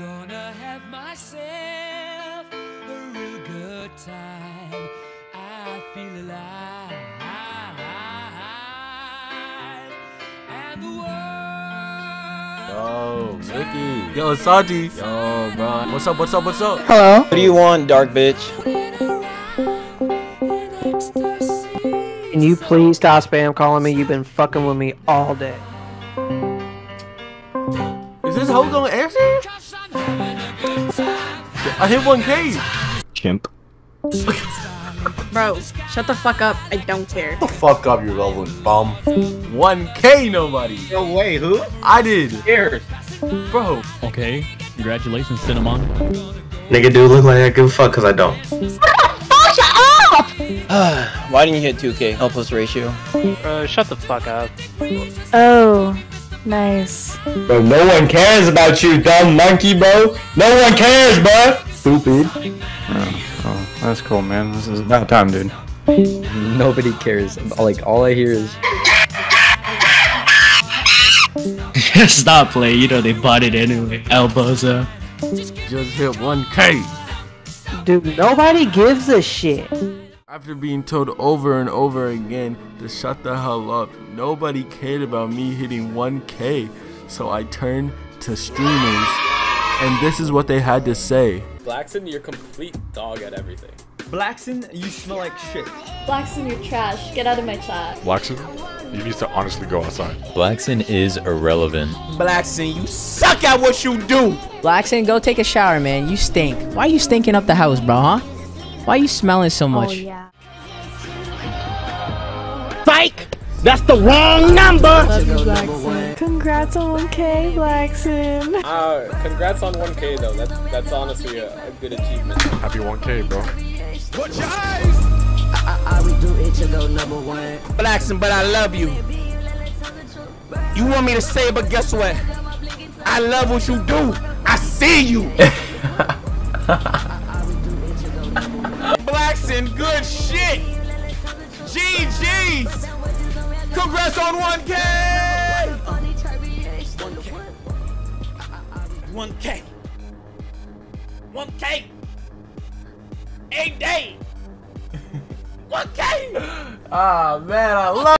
gonna have myself a real good time. I feel alive. And the world. Yo, Ricky. Yo, Santi. Yo, bro. What's up? What's up? What's up? Hello. What do you want, dark bitch? Can you please stop spam calling me? You've been fucking with me all day. Is this hoe gonna answer? I hit 1K. Chimp. Bro, shut the fuck up. I don't care. Shut the fuck up, you relevant bum. 1K nobody. No way, who? I did. Here. Bro. Okay, congratulations, Cinnamon. Nigga do look like I give a fuck because I don't. Why didn't you hit 2K? L plus ratio. Bro, shut the fuck up. Oh. Nice. Bro, no one cares about you, dumb monkey, bro. No one cares, bro. Stupid. Oh, that's cool, man. This is about time, dude. Nobody cares. Like, all I hear is... Stop playing. You know they bought it anyway. Elbows up. Just hit 1K. Dude, nobody gives a shit. After being told over and over again to shut the hell up, nobody cared about me hitting 1K, so I turned to streamers, and this is what they had to say. Blaxson, you're complete dog at everything. Blaxson, you smell like shit. Blaxson, you're trash. Get out of my chat. Blaxson, you need to honestly go outside. Blaxson is irrelevant. Blaxson, you suck at what you do! Blaxson, go take a shower, man. You stink. Why are you stinking up the house, bro, huh? Why are you smelling so much? Oh, yeah. Psych! That's the wrong number! Love you, Blaxson. Congrats on 1K, Blaxson. Congrats on 1K, though. That's honestly a good achievement. Happy 1K, bro. Watch your eyes! I would do it to go number one. Blaxson, but I love you. You want me to say, but guess what? I love what you do. I see you! Blaxson, good shit! GG's! Congrats on 1K! 1K! 1K! 8 days! 1K! Ah, man, I love it!